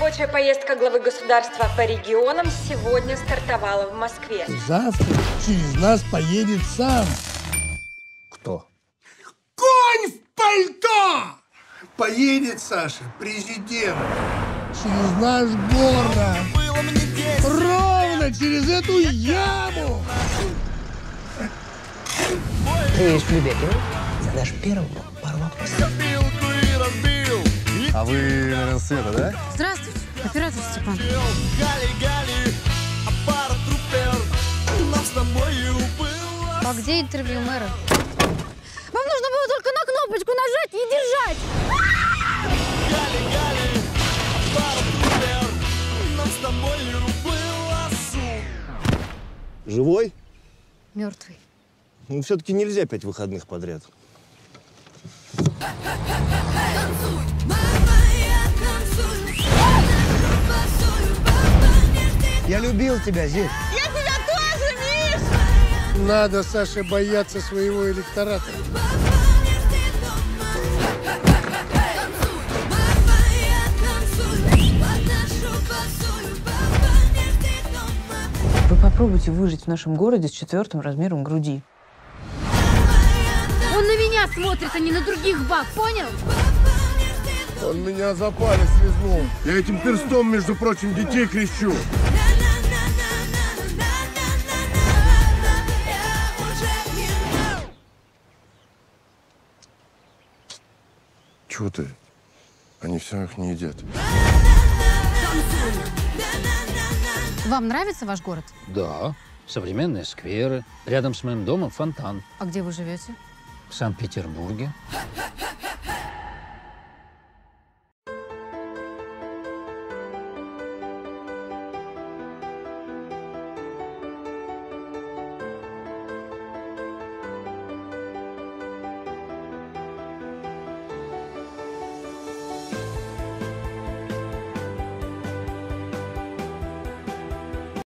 Рабочая поездка главы государства по регионам сегодня стартовала в Москве. Завтра через нас поедет сам. Кто? Конь в пальто! Поедет, Саша, президент. Через наш город. Ровно через эту яму. Товарищ Любекин, задашь первому пару вопросов. А вы, наверное, Света, да? Здравствуйте, оператор Степан. А где интервью мэра? Вам нужно было только на кнопочку нажать и держать. Живой? Мертвый. Ну, все-таки нельзя 5 выходных подряд. Я любил тебя, Зин. Я тебя тоже, Миш! Надо, Саша, бояться своего электората. Вы попробуйте выжить в нашем городе с 4-м размером груди. Он на меня смотрит, а не на других баб, понял? Он меня за палец лизнул. Я этим перстом, между прочим, детей крещу. Чего ты? Они все их не едят. Вам нравится ваш город? Да. Современные скверы. Рядом с моим домом фонтан. А где вы живете? В Санкт-Петербурге.